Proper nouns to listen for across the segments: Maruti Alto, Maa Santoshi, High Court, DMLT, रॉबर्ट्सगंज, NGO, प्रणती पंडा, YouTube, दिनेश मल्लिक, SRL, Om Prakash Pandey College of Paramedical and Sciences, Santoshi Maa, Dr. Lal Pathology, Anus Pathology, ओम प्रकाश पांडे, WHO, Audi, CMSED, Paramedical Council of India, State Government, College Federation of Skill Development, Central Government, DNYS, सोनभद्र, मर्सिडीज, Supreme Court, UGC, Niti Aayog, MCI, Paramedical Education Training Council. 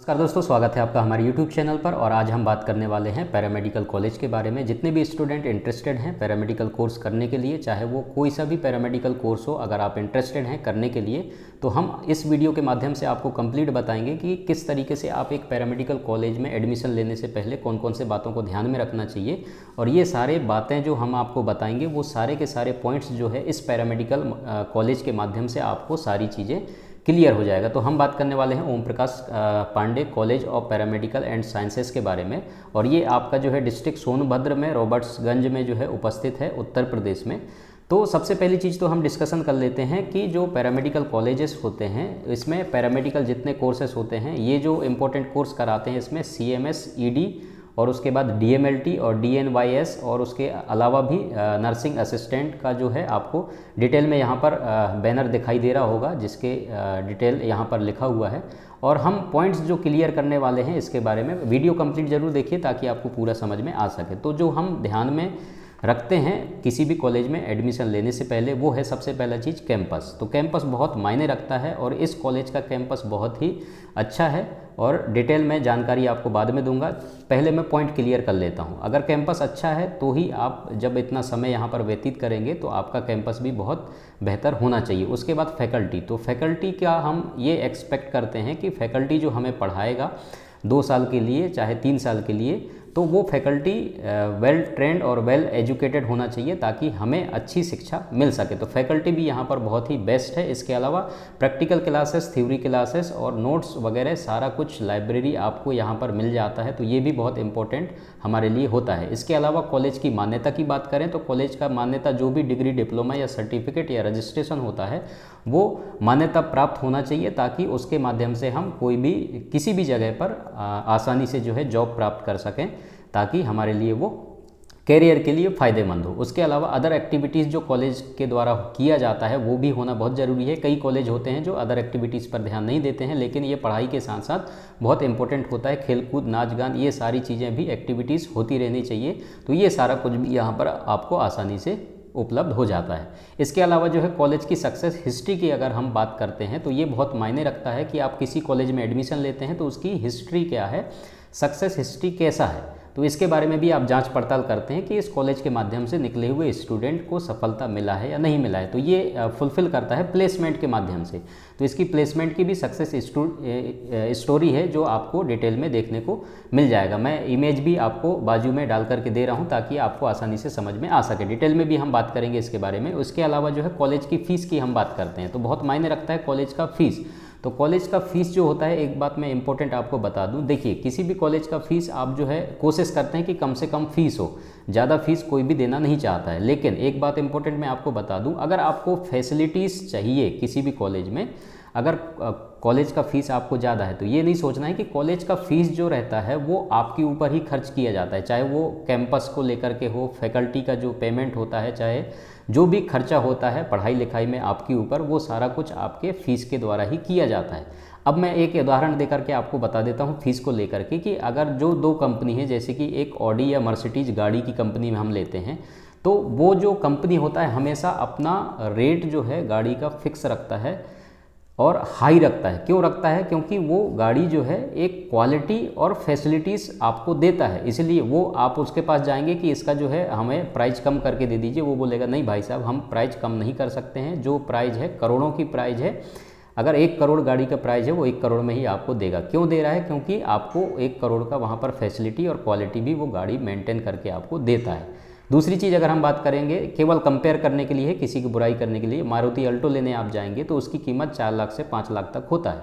नमस्कार दोस्तों, स्वागत है आपका हमारे YouTube चैनल पर। और आज हम बात करने वाले हैं पैरामेडिकल कॉलेज के बारे में। जितने भी स्टूडेंट इंटरेस्टेड हैं पैरामेडिकल कोर्स करने के लिए, चाहे वो कोई सा भी पैरामेडिकल कोर्स हो, अगर आप इंटरेस्टेड हैं करने के लिए तो हम इस वीडियो के माध्यम से आपको कंप्लीट बताएंगे कि किस तरीके से आप एक पैरामेडिकल कॉलेज में एडमिशन लेने से पहले कौन कौन से बातों को ध्यान में रखना चाहिए। और ये सारे बातें जो हम आपको बताएंगे वो सारे के सारे पॉइंट्स जो है इस पैरामेडिकल कॉलेज के माध्यम से आपको सारी चीज़ें क्लियर हो जाएगा। तो हम बात करने वाले हैं ओम प्रकाश पांडे college of paramedical and sciences के बारे में। और ये आपका जो है डिस्ट्रिक्ट सोनभद्र में, रॉबर्ट्सगंज में जो है उपस्थित है, उत्तर प्रदेश में। तो सबसे पहली चीज़ तो हम डिस्कशन कर लेते हैं कि जो पैरामेडिकल कॉलेजेस होते हैं इसमें पैरामेडिकल जितने कोर्सेस होते हैं, ये जो इम्पोर्टेंट कोर्स कराते हैं इसमें CMSED और उसके बाद DMLT और DNYS और उसके अलावा भी नर्सिंग असिस्टेंट का जो है आपको डिटेल में यहाँ पर बैनर दिखाई दे रहा होगा जिसके डिटेल यहाँ पर लिखा हुआ है। और हम पॉइंट्स जो क्लियर करने वाले हैं इसके बारे में वीडियो कंप्लीट ज़रूर देखिए ताकि आपको पूरा समझ में आ सके। तो जो हम ध्यान में रखते हैं किसी भी कॉलेज में एडमिशन लेने से पहले वो है सबसे पहला चीज़ कैंपस। तो कैंपस बहुत मायने रखता है और इस कॉलेज का कैंपस बहुत ही अच्छा है और डिटेल में जानकारी आपको बाद में दूंगा, पहले मैं पॉइंट क्लियर कर लेता हूं। अगर कैंपस अच्छा है तो ही आप जब इतना समय यहां पर व्यतीत करेंगे तो आपका कैंपस भी बहुत बेहतर होना चाहिए। उसके बाद फैकल्टी, तो फैकल्टी क्या हम ये एक्सपेक्ट करते हैं कि फैकल्टी जो हमें पढ़ाएगा 2 साल के लिए चाहे 3 साल के लिए, तो वो फैकल्टी वेल ट्रेंड और वेल एजुकेटेड होना चाहिए ताकि हमें अच्छी शिक्षा मिल सके। तो फैकल्टी भी यहाँ पर बहुत ही बेस्ट है। इसके अलावा प्रैक्टिकल क्लासेस, थ्योरी क्लासेस और नोट्स वगैरह सारा कुछ लाइब्रेरी आपको यहाँ पर मिल जाता है, तो ये भी बहुत इंपॉर्टेंट हमारे लिए होता है। इसके अलावा कॉलेज की मान्यता की बात करें तो कॉलेज का मान्यता जो भी डिग्री, डिप्लोमा या सर्टिफिकेट या रजिस्ट्रेशन होता है वो मान्यता प्राप्त होना चाहिए ताकि उसके माध्यम से हम कोई भी किसी भी जगह पर आसानी से जो है जॉब प्राप्त कर सकें ताकि हमारे लिए वो कैरियर के लिए फ़ायदेमंद हो। उसके अलावा अदर एक्टिविटीज़ जो कॉलेज के द्वारा किया जाता है वो भी होना बहुत ज़रूरी है। कई कॉलेज होते हैं जो अदर एक्टिविटीज़ पर ध्यान नहीं देते हैं, लेकिन ये पढ़ाई के साथ साथ बहुत इंपॉर्टेंट होता है। खेलकूद, नाच गान, ये सारी चीज़ें भी एक्टिविटीज़ होती रहनी चाहिए। तो ये सारा कुछ भी यहाँ पर आपको आसानी से उपलब्ध हो जाता है। इसके अलावा जो है कॉलेज की सक्सेस हिस्ट्री की अगर हम बात करते हैं तो ये बहुत मायने रखता है कि आप किसी कॉलेज में एडमिशन लेते हैं तो उसकी हिस्ट्री क्या है, सक्सेस हिस्ट्री कैसा है, तो इसके बारे में भी आप जांच पड़ताल करते हैं कि इस कॉलेज के माध्यम से निकले हुए स्टूडेंट को सफलता मिला है या नहीं मिला है। तो ये फुलफिल करता है प्लेसमेंट के माध्यम से। तो इसकी प्लेसमेंट की भी सक्सेस स्टोरी है जो आपको डिटेल में देखने को मिल जाएगा। मैं इमेज भी आपको बाजू में डाल करके दे रहा हूँ ताकि आपको आसानी से समझ में आ सके। डिटेल में भी हम बात करेंगे इसके बारे में। उसके अलावा जो है कॉलेज की फ़ीस की हम बात करते हैं तो बहुत मायने रखता है कॉलेज का फ़ीस। तो कॉलेज का फ़ीस जो होता है, एक बात मैं इंपॉर्टेंट आपको बता दूं, देखिए किसी भी कॉलेज का फ़ीस आप जो है कोशिश करते हैं कि कम से कम फ़ीस हो, ज़्यादा फ़ीस कोई भी देना नहीं चाहता है। लेकिन एक बात इंपॉर्टेंट मैं आपको बता दूं, अगर आपको फैसिलिटीज़ चाहिए किसी भी कॉलेज में, अगर कॉलेज का फ़ीस आपको ज़्यादा है तो ये नहीं सोचना है कि कॉलेज का फ़ीस जो रहता है वो आपके ऊपर ही खर्च किया जाता है, चाहे वो कैंपस को लेकर के हो, फैकल्टी का जो पेमेंट होता है, चाहे जो भी खर्चा होता है पढ़ाई लिखाई में आपके ऊपर, वो सारा कुछ आपके फ़ीस के द्वारा ही किया जाता है। अब मैं एक उदाहरण देकर के आपको बता देता हूँ फ़ीस को लेकर के कि अगर जो 2 कंपनी है, जैसे कि एक ऑडी या मर्सिडीज गाड़ी की कंपनी में हम लेते हैं, तो वो जो कंपनी होता है हमेशा अपना रेट जो है गाड़ी का फिक्स रखता है और हाई रखता है। क्यों रखता है? क्योंकि वो गाड़ी जो है एक क्वालिटी और फैसिलिटीज़ आपको देता है, इसलिए वो आप उसके पास जाएंगे कि इसका जो है हमें प्राइस कम करके दे दीजिए। वो बोलेगा नहीं भाई साहब, हम प्राइस कम नहीं कर सकते हैं, जो प्राइस है करोड़ों की प्राइस है। अगर 1 करोड़ गाड़ी का प्राइस है वो 1 करोड़ में ही आपको देगा। क्यों दे रहा है? क्योंकि आपको 1 करोड़ का वहाँ पर फैसिलिटी और क्वालिटी भी वो गाड़ी मेंटेन करके आपको देता है। दूसरी चीज़ अगर हम बात करेंगे, केवल कंपेयर करने के लिए है, किसी की बुराई करने के लिए, मारुति अल्टो लेने आप जाएंगे तो उसकी कीमत 4 लाख से 5 लाख तक होता है।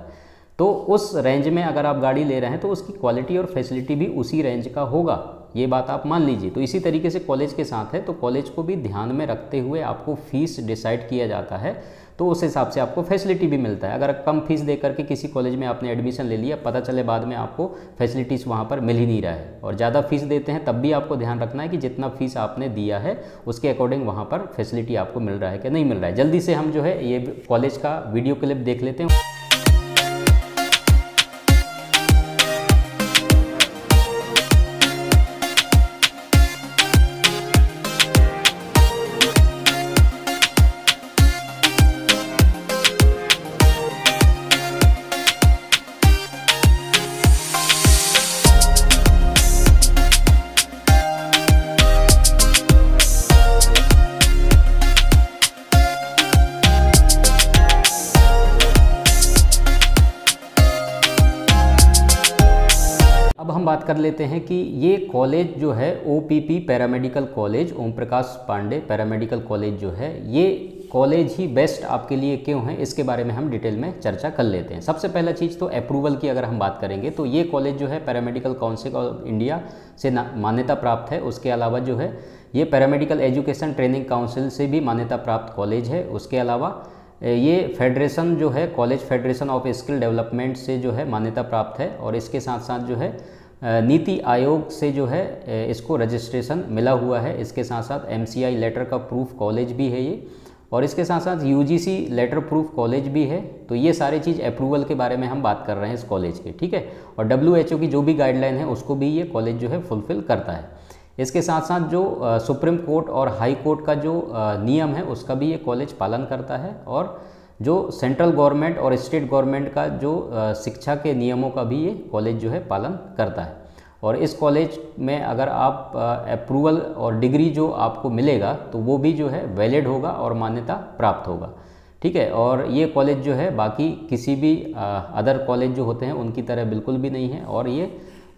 तो उस रेंज में अगर आप गाड़ी ले रहे हैं तो उसकी क्वालिटी और फैसिलिटी भी उसी रेंज का होगा, ये बात आप मान लीजिए। तो इसी तरीके से कॉलेज के साथ है, तो कॉलेज को भी ध्यान में रखते हुए आपको फ़ीस डिसाइड किया जाता है, तो उस हिसाब से आपको फैसिलिटी भी मिलता है। अगर कम फीस दे करके किसी कॉलेज में आपने एडमिशन ले लिया, पता चले बाद में आपको फैसिलिटीज़ वहाँ पर मिल ही नहीं रहा है और ज़्यादा फीस देते हैं, तब भी आपको ध्यान रखना है कि जितना फीस आपने दिया है उसके अकॉर्डिंग वहाँ पर फैसिलिटी आपको मिल रहा है कि नहीं मिल रहा है। जल्दी से हम जो है ये कॉलेज का वीडियो क्लिप देख लेते हैं। अब हम बात कर लेते हैं कि ये कॉलेज जो है OPP paramedical college ओम प्रकाश पांडे paramedical college जो है ये कॉलेज ही बेस्ट आपके लिए क्यों है, इसके बारे में हम डिटेल में चर्चा कर लेते हैं। सबसे पहला चीज़ तो अप्रूवल की अगर हम बात करेंगे तो ये कॉलेज जो है पैरामेडिकल काउंसिल ऑफ इंडिया से मान्यता प्राप्त है। उसके अलावा जो है ये पैरामेडिकल एजुकेशन ट्रेनिंग काउंसिल से भी मान्यता प्राप्त कॉलेज है। उसके अलावा ये फेडरेशन जो है college federation of skill development से जो है मान्यता प्राप्त है और इसके साथ साथ जो है नीति आयोग से जो है इसको रजिस्ट्रेशन मिला हुआ है। इसके साथ साथ MCI लेटर का प्रूफ कॉलेज भी है ये और इसके साथ साथ UGC लेटर प्रूफ कॉलेज भी है। तो ये सारे चीज़ अप्रूवल के बारे में हम बात कर रहे हैं इस कॉलेज के, ठीक है। और WHO की जो भी गाइडलाइन है उसको भी ये कॉलेज जो है फुलफिल करता है। इसके साथ साथ जो सुप्रीम कोर्ट और हाई कोर्ट का जो नियम है उसका भी ये कॉलेज पालन करता है और जो सेंट्रल गवर्नमेंट और स्टेट गवर्नमेंट का जो शिक्षा के नियमों का भी ये कॉलेज जो है पालन करता है। और इस कॉलेज में अगर आप अप्रूवल और डिग्री जो आपको मिलेगा तो वो भी जो है वैलिड होगा और मान्यता प्राप्त होगा, ठीक है। और ये कॉलेज जो है बाकी किसी भी अदर कॉलेज जो होते हैं उनकी तरह बिल्कुल भी नहीं है और ये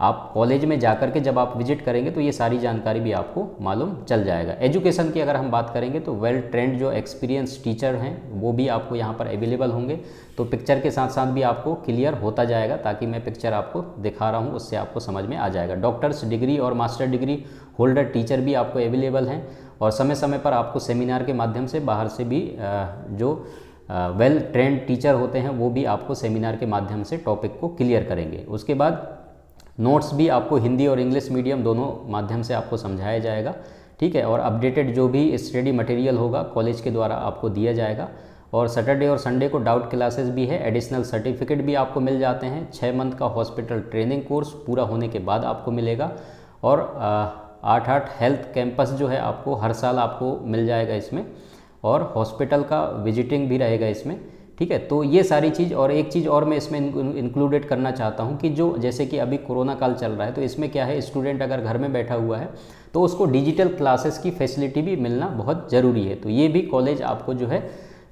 आप कॉलेज में जाकर के जब आप विजिट करेंगे तो ये सारी जानकारी भी आपको मालूम चल जाएगा। एजुकेशन की अगर हम बात करेंगे तो वेल ट्रेंड जो एक्सपीरियंस टीचर हैं वो भी आपको यहाँ पर अवेलेबल होंगे। तो पिक्चर के साथ साथ भी आपको क्लियर होता जाएगा, ताकि मैं पिक्चर आपको दिखा रहा हूँ उससे आपको समझ में आ जाएगा। डॉक्टर्स डिग्री और मास्टर डिग्री होल्डर टीचर भी आपको अवेलेबल हैं और समय समय पर आपको सेमिनार के माध्यम से बाहर से भी जो वेल ट्रेंड टीचर होते हैं वो भी आपको सेमिनार के माध्यम से टॉपिक को क्लियर करेंगे। उसके बाद नोट्स भी आपको हिंदी और इंग्लिश मीडियम दोनों माध्यम से आपको समझाया जाएगा, ठीक है। और अपडेटेड जो भी स्टडी मटेरियल होगा कॉलेज के द्वारा आपको दिया जाएगा और सैटरडे और संडे को डाउट क्लासेस भी है। एडिशनल सर्टिफिकेट भी आपको मिल जाते हैं। 6 मंथ का हॉस्पिटल ट्रेनिंग कोर्स पूरा होने के बाद आपको मिलेगा और 8 हेल्थ कैंपस जो है आपको हर साल आपको मिल जाएगा इसमें और हॉस्पिटल का विजिटिंग भी रहेगा इसमें, ठीक है। तो ये सारी चीज़ और एक चीज़ और मैं इसमें इंक्लूडेड करना चाहता हूँ कि जो जैसे कि अभी कोरोना काल चल रहा है तो इसमें क्या है, स्टूडेंट अगर घर में बैठा हुआ है तो उसको डिजिटल क्लासेस की फैसिलिटी भी मिलना बहुत ज़रूरी है। तो ये भी कॉलेज आपको जो है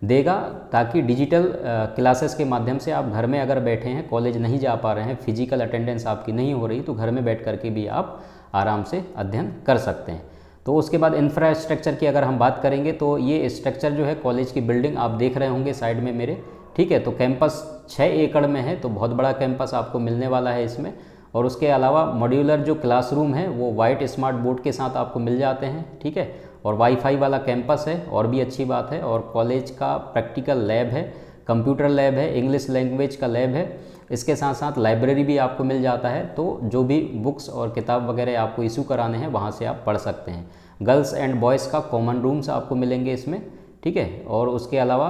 देगा, ताकि डिजिटल क्लासेस के माध्यम से आप घर में अगर बैठे हैं, कॉलेज नहीं जा पा रहे हैं, फिजिकल अटेंडेंस आपकी नहीं हो रही, तो घर में बैठ करके भी आप आराम से अध्ययन कर सकते हैं। तो उसके बाद इंफ्रास्ट्रक्चर की अगर हम बात करेंगे तो ये स्ट्रक्चर जो है कॉलेज की बिल्डिंग आप देख रहे होंगे साइड में मेरे, ठीक है। तो कैंपस 6 एकड़ में है तो बहुत बड़ा कैंपस आपको मिलने वाला है इसमें। और उसके अलावा मॉड्यूलर जो क्लासरूम है वो वाइट स्मार्ट बोर्ड के साथ आपको मिल जाते हैं, ठीक है। और वाईफाई वाला कैंपस है और भी अच्छी बात है। और कॉलेज का प्रैक्टिकल लैब है, कंप्यूटर लैब है, इंग्लिश लैंग्वेज का लैब है। इसके साथ साथ लाइब्रेरी भी आपको मिल जाता है, तो जो भी बुक्स और किताब वगैरह आपको इशू कराने हैं वहाँ से आप पढ़ सकते हैं। गर्ल्स एंड बॉयज़ का कॉमन रूम्स आपको मिलेंगे इसमें, ठीक है। और उसके अलावा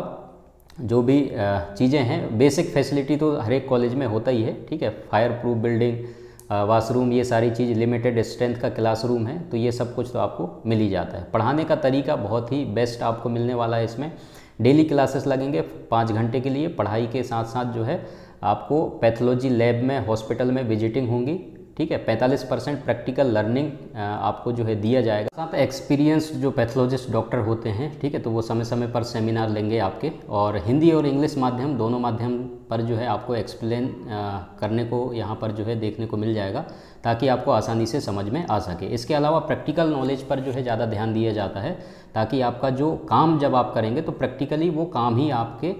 जो भी चीज़ें हैं, बेसिक फैसिलिटी तो हर एक कॉलेज में होता ही है, ठीक है। फायर प्रूफ बिल्डिंग, वाशरूम, ये सारी चीज़, लिमिटेड स्ट्रेंथ का क्लासरूम है, तो ये सब कुछ तो आपको मिल ही जाता है। पढ़ाने का तरीका बहुत ही बेस्ट आपको मिलने वाला है इसमें। डेली क्लासेस लगेंगे 5 घंटे के लिए। पढ़ाई के साथ साथ जो है आपको पैथोलॉजी लैब में, हॉस्पिटल में विजिटिंग होंगी, ठीक है। 45% प्रैक्टिकल लर्निंग आपको जो है दिया जाएगा। साथ एक्सपीरियंस जो पैथोलॉजिस्ट डॉक्टर होते हैं, ठीक है, तो वो समय समय पर सेमिनार लेंगे आपके। और हिंदी और इंग्लिश माध्यम दोनों माध्यम पर जो है आपको एक्सप्लेन करने को यहाँ पर जो है देखने को मिल जाएगा, ताकि आपको आसानी से समझ में आ सके। इसके अलावा प्रैक्टिकल नॉलेज पर जो है ज़्यादा ध्यान दिया जाता है, ताकि आपका जो काम जब आप करेंगे तो प्रैक्टिकली वो काम ही आपके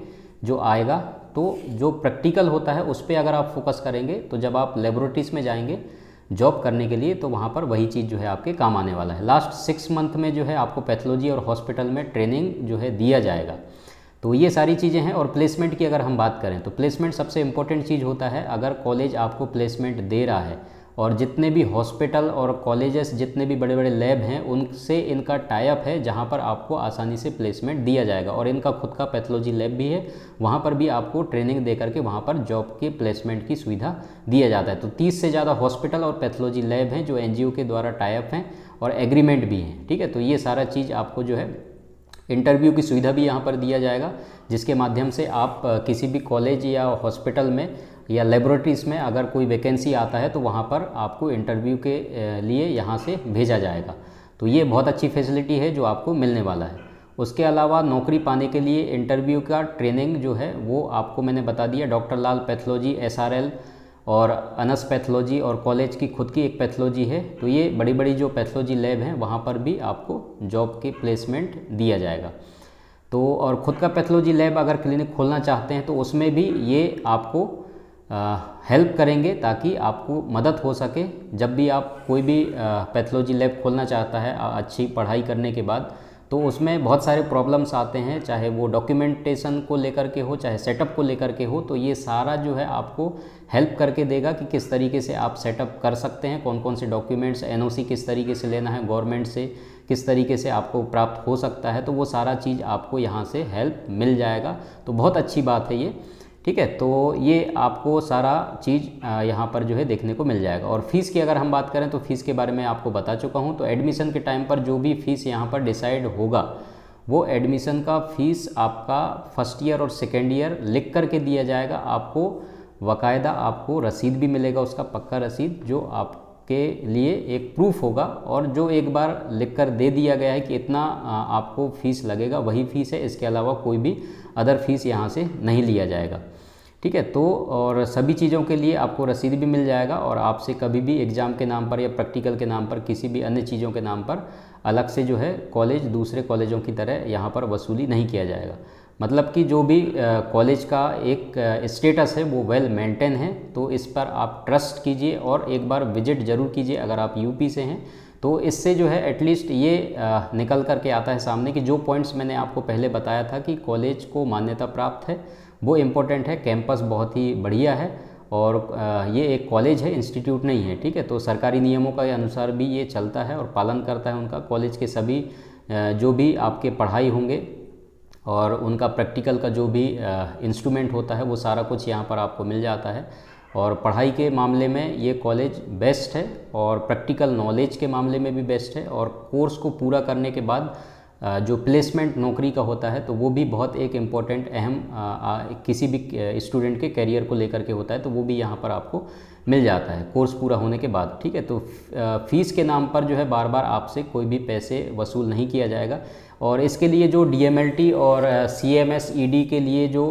जो आएगा, तो जो प्रैक्टिकल होता है उस पर अगर आप फोकस करेंगे तो जब आप लेबोरेटरीज में जाएंगे जॉब करने के लिए तो वहाँ पर वही चीज़ जो है आपके काम आने वाला है। लास्ट 6 मंथ में जो है आपको पैथोलॉजी और हॉस्पिटल में ट्रेनिंग जो है दिया जाएगा। तो ये सारी चीज़ें हैं। और प्लेसमेंट की अगर हम बात करें तो प्लेसमेंट सबसे इम्पोर्टेंट चीज़ होता है। अगर कॉलेज आपको प्लेसमेंट दे रहा है और जितने भी हॉस्पिटल और कॉलेजेस, जितने भी बड़े बड़े लैब हैं, उनसे इनका टाई अप है, जहां पर आपको आसानी से प्लेसमेंट दिया जाएगा। और इनका खुद का पैथोलॉजी लैब भी है, वहां पर भी आपको ट्रेनिंग दे करके वहां पर जॉब के प्लेसमेंट की सुविधा दिया जाता है। तो 30 से ज़्यादा हॉस्पिटल और पैथोलॉजी लैब हैं जो NGO के द्वारा टाई अप हैं और एग्रीमेंट भी हैं, ठीक है। तो ये सारा चीज़ आपको जो है इंटरव्यू की सुविधा भी यहाँ पर दिया जाएगा, जिसके माध्यम से आप किसी भी कॉलेज या हॉस्पिटल में या लेबोरेटरीज़ में अगर कोई वैकेंसी आता है तो वहाँ पर आपको इंटरव्यू के लिए यहाँ से भेजा जाएगा। तो ये बहुत अच्छी फैसिलिटी है जो आपको मिलने वाला है। उसके अलावा नौकरी पाने के लिए इंटरव्यू का ट्रेनिंग जो है वो आपको मैंने बता दिया। डॉक्टर लाल पैथोलॉजी, SRL और अनस पैथोलॉजी और कॉलेज की खुद की एक पैथोलॉजी है। तो ये बड़ी बड़ी जो पैथोलॉजी लैब हैं वहाँ पर भी आपको जॉब की प्लेसमेंट दिया जाएगा। तो और ख़ुद का पैथोलॉजी लैब अगर क्लिनिक खोलना चाहते हैं तो उसमें भी ये आपको हेल्प करेंगे ताकि आपको मदद हो सके। जब भी आप कोई भी पैथोलॉजी लैब खोलना चाहता है अच्छी पढ़ाई करने के बाद, तो उसमें बहुत सारे प्रॉब्लम्स आते हैं, चाहे वो डॉक्यूमेंटेशन को लेकर के हो, चाहे सेटअप को लेकर के हो। तो ये सारा जो है आपको हेल्प करके देगा कि किस तरीके से आप सेटअप कर सकते हैं, कौन कौन से डॉक्यूमेंट्स, एनओसी किस तरीके से लेना है गवर्नमेंट से, किस तरीके से आपको प्राप्त हो सकता है। तो वो सारा चीज़ आपको यहाँ से हेल्प मिल जाएगा। तो बहुत अच्छी बात है ये, ठीक है। तो ये आपको सारा चीज़ यहाँ पर जो है देखने को मिल जाएगा। और फीस की अगर हम बात करें तो फीस के बारे में आपको बता चुका हूँ। तो एडमिशन के टाइम पर जो भी फीस यहाँ पर डिसाइड होगा वो एडमिशन का फीस आपका फर्स्ट ईयर और सेकेंड ईयर लिख करके दिया जाएगा। आपको बाकायदा आपको रसीद भी मिलेगा, उसका पक्का रसीद जो आप के लिए एक प्रूफ होगा। और जो एक बार लिखकर दे दिया गया है कि इतना आपको फीस लगेगा वही फीस है, इसके अलावा कोई भी अदर फीस यहाँ से नहीं लिया जाएगा, ठीक है। तो और सभी चीज़ों के लिए आपको रसीद भी मिल जाएगा और आपसे कभी भी एग्ज़ाम के नाम पर या प्रैक्टिकल के नाम पर किसी भी अन्य चीज़ों के नाम पर अलग से जो है कॉलेज दूसरे कॉलेजों की तरह यहाँ पर वसूली नहीं किया जाएगा। मतलब कि जो भी कॉलेज का एक स्टेटस है वो वेल मेंटेन है, तो इस पर आप ट्रस्ट कीजिए और एक बार विजिट ज़रूर कीजिए अगर आप यूपी से हैं। तो इससे जो है एटलीस्ट ये निकल कर के आता है सामने कि जो पॉइंट्स मैंने आपको पहले बताया था कि कॉलेज को मान्यता प्राप्त है वो इम्पोर्टेंट है, कैंपस बहुत ही बढ़िया है और ये एक कॉलेज है, इंस्टीट्यूट नहीं है, ठीक है। तो सरकारी नियमों के अनुसार भी ये चलता है और पालन करता है उनका। कॉलेज के सभी जो भी आपके पढ़ाई होंगे और उनका प्रैक्टिकल का जो भी इंस्ट्रूमेंट होता है वो सारा कुछ यहाँ पर आपको मिल जाता है। और पढ़ाई के मामले में ये कॉलेज बेस्ट है और प्रैक्टिकल नॉलेज के मामले में भी बेस्ट है। और कोर्स को पूरा करने के बाद जो प्लेसमेंट नौकरी का होता है तो वो भी बहुत एक इम्पॉर्टेंट अहम किसी भी स्टूडेंट के कैरियर को लेकर के होता है, तो वो भी यहाँ पर आपको मिल जाता है कोर्स पूरा होने के बाद, ठीक है। तो फीस के नाम पर जो है बार बार आपसे कोई भी पैसे वसूल नहीं किया जाएगा। और इसके लिए जो DMLT और CMSED के लिए जो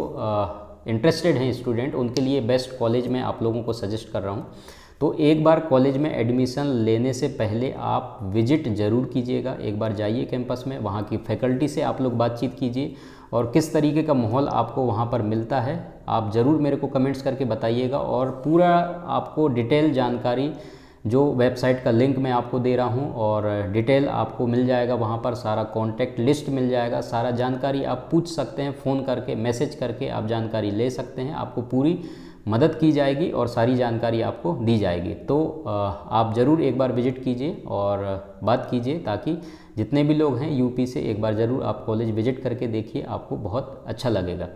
इंटरेस्टेड हैं स्टूडेंट, उनके लिए बेस्ट कॉलेज मैं आप लोगों को सजेस्ट कर रहा हूँ। तो एक बार कॉलेज में एडमिशन लेने से पहले आप विजिट ज़रूर कीजिएगा, एक बार जाइए कैंपस में, वहाँ की फैकल्टी से आप लोग बातचीत कीजिए और किस तरीके का माहौल आपको वहाँ पर मिलता है आप ज़रूर मेरे को कमेंट्स करके बताइएगा। और पूरा आपको डिटेल जानकारी जो वेबसाइट का लिंक मैं आपको दे रहा हूं और डिटेल आपको मिल जाएगा वहां पर, सारा कॉन्टैक्ट लिस्ट मिल जाएगा, सारा जानकारी आप पूछ सकते हैं, फ़ोन करके मैसेज करके आप जानकारी ले सकते हैं, आपको पूरी मदद की जाएगी और सारी जानकारी आपको दी जाएगी। तो आप ज़रूर एक बार विजिट कीजिए और बात कीजिए, ताकि जितने भी लोग हैं यूपी से एक बार ज़रूर आप कॉलेज विजिट करके देखिए, आपको बहुत अच्छा लगेगा।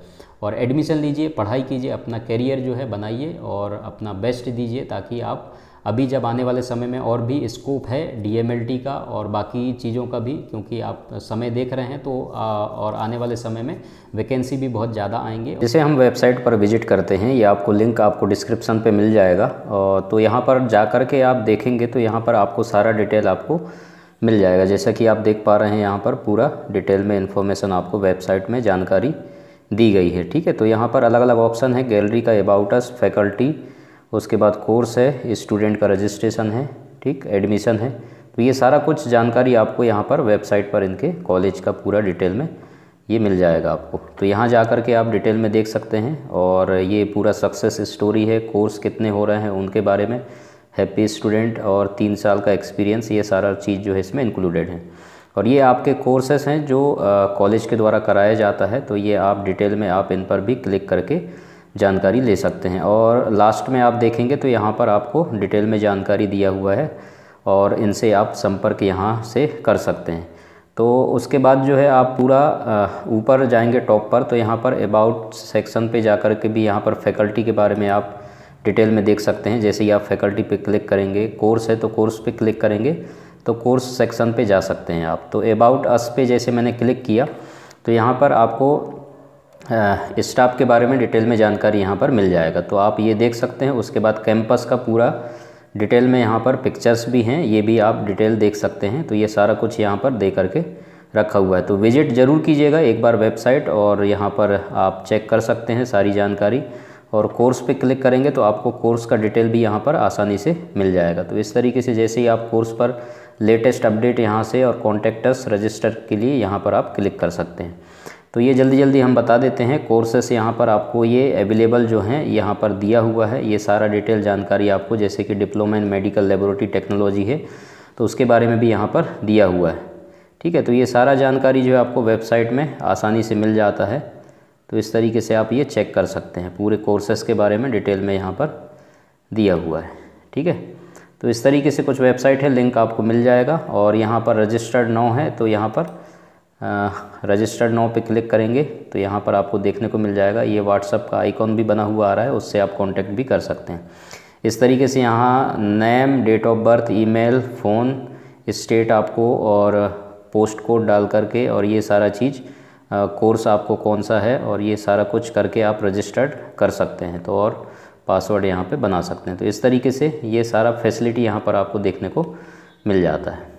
और एडमिशन लीजिए, पढ़ाई कीजिए, अपना करियर जो है बनाइए और अपना बेस्ट दीजिए, ताकि आप अभी जब आने वाले समय में और भी स्कोप है DMLT का और बाकी चीज़ों का भी, क्योंकि आप समय देख रहे हैं तो और आने वाले समय में वैकेंसी भी बहुत ज़्यादा आएंगे। जैसे हम वेबसाइट पर विजिट करते हैं, ये आपको लिंक आपको डिस्क्रिप्शन पे मिल जाएगा और तो यहाँ पर जा कर के आप देखेंगे तो यहाँ पर आपको सारा डिटेल आपको मिल जाएगा। जैसा कि आप देख पा रहे हैं यहाँ पर पूरा डिटेल में इन्फॉर्मेशन आपको वेबसाइट में जानकारी दी गई है, ठीक है। तो यहाँ पर अलग अलग ऑप्शन है, गैलरी का, अबाउट अस, फैकल्टी, उसके बाद कोर्स है, स्टूडेंट का रजिस्ट्रेशन है, ठीक, एडमिशन है। तो ये सारा कुछ जानकारी आपको यहाँ पर वेबसाइट पर इनके कॉलेज का पूरा डिटेल में ये मिल जाएगा आपको। तो यहाँ जा कर के आप डिटेल में देख सकते हैं और ये पूरा सक्सेस स्टोरी है, कोर्स कितने हो रहे हैं उनके बारे में, हैप्पी स्टूडेंट और 3 साल का एक्सपीरियंस, ये सारा चीज़ जो है इसमें इंक्लूडेड है। और ये आपके कोर्सेस हैं जो कॉलेज के द्वारा कराया जाता है, तो ये आप डिटेल में आप इन पर भी क्लिक करके जानकारी ले सकते हैं। और लास्ट में आप देखेंगे तो यहाँ पर आपको डिटेल में जानकारी दिया हुआ है और इनसे आप संपर्क यहाँ से कर सकते हैं। तो उसके बाद जो है आप पूरा ऊपर जाएंगे टॉप पर, तो यहाँ पर अबाउट सेक्शन पे जाकर के भी यहाँ पर फैकल्टी के बारे में आप डिटेल में देख सकते हैं। जैसे ही आप फैकल्टी पे क्लिक करेंगे, कोर्स है तो कोर्स पे क्लिक करेंगे तो कोर्स सेक्शन पे जा सकते हैं आप। तो अबाउट अस पे जैसे मैंने क्लिक किया तो यहाँ पर आपको स्टाफ के बारे में डिटेल में जानकारी यहाँ पर मिल जाएगा, तो आप ये देख सकते हैं। उसके बाद कैंपस का पूरा डिटेल में यहाँ पर पिक्चर्स भी हैं, ये भी आप डिटेल देख सकते हैं। तो ये सारा कुछ यहाँ पर दे करके रखा हुआ है, तो विजिट ज़रूर कीजिएगा एक बार वेबसाइट और यहाँ पर आप चेक कर सकते हैं सारी जानकारी। और कोर्स पे क्लिक करेंगे तो आपको कोर्स का डिटेल भी यहाँ पर आसानी से मिल जाएगा। तो इस तरीके से जैसे ही आप कोर्स पर लेटेस्ट अपडेट यहाँ से और कॉन्टैक्ट अस रजिस्टर के लिए यहाँ पर आप क्लिक कर सकते हैं। तो ये जल्दी जल्दी हम बता देते हैं कोर्सेस यहाँ पर आपको ये अवेलेबल जो हैं यहाँ पर दिया हुआ है, ये सारा डिटेल जानकारी आपको, जैसे कि diploma in medical laboratory technology है तो उसके बारे में भी यहाँ पर दिया हुआ है। ठीक है, तो ये सारा जानकारी जो है आपको वेबसाइट में आसानी से मिल जाता है। तो इस तरीके से आप ये चेक कर सकते हैं, पूरे कोर्सेस के बारे में डिटेल में यहाँ पर दिया हुआ है। ठीक है, तो इस तरीके से कुछ वेबसाइट है, लिंक आपको मिल जाएगा। और यहाँ पर रजिस्टर्ड नाउ है तो यहाँ पर रजिस्टर्ड नाउ पे क्लिक करेंगे तो यहाँ पर आपको देखने को मिल जाएगा, ये व्हाट्सअप का आइकॉन भी बना हुआ आ रहा है, उससे आप कॉन्टैक्ट भी कर सकते हैं। इस तरीके से यहाँ name, date of birth, email, phone, state आपको और पोस्ट कोड डाल करके और ये सारा चीज़, कोर्स आपको कौन सा है और ये सारा कुछ करके आप रजिस्टर्ड कर सकते हैं तो और पासवर्ड यहाँ पे बना सकते हैं। तो इस तरीके से ये सारा फैसिलिटी यहाँ पर आपको देखने को मिल जाता है।